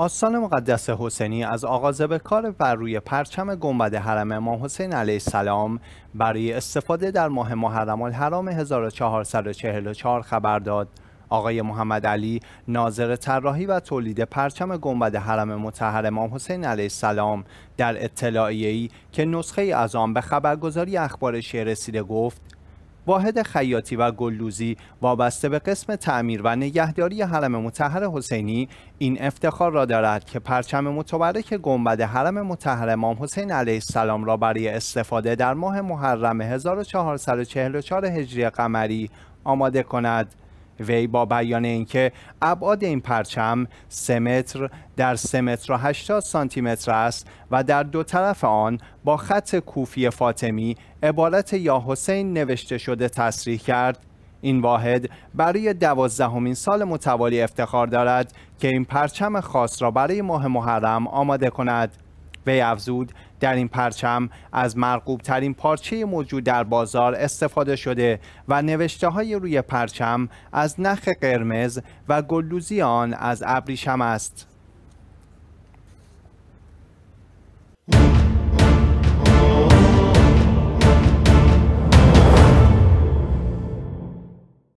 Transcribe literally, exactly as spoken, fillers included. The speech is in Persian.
آستان مقدس حسینی از آغاز به کار بر روی پرچم گنبد حرم امام حسین علیه السلام برای استفاده در ماه محرم الحرام هزار و چهارصد و چهل و چهار خبر داد. آقای محمد علی ناظر طراحی و تولید پرچم گنبد حرم مطهر امام حسین علیه السلام در اطلاعیه‌ای که نسخه از آن به خبرگزاری اخبار شیعه رسیده گفت: واحد خیاطی و گلدوزی وابسته به قسم تعمیر و نگهداری حرم مطهر حسینی این افتخار را دارد که پرچم متبرک گنبد حرم مطهر امام حسین علیه السلام را برای استفاده در ماه محرم هزار و چهارصد و چهل و چهار هجری قمری آماده کند. وی با بیان اینکه ابعاد این پرچم سه متر در سه متر و هشتاد سانتی متر است و در دو طرف آن با خط کوفی فاطمی عبارت یا حسین نوشته شده تصریح کرد: این واحد برای دوازدهمین سال متوالی افتخار دارد که این پرچم خاص را برای ماه محرم آماده کند. وی افزود: در این پرچم از مرغوب ترین پارچه موجود در بازار استفاده شده و نوشته های روی پرچم از نخ قرمز و گلدوزی آن از ابریشم است.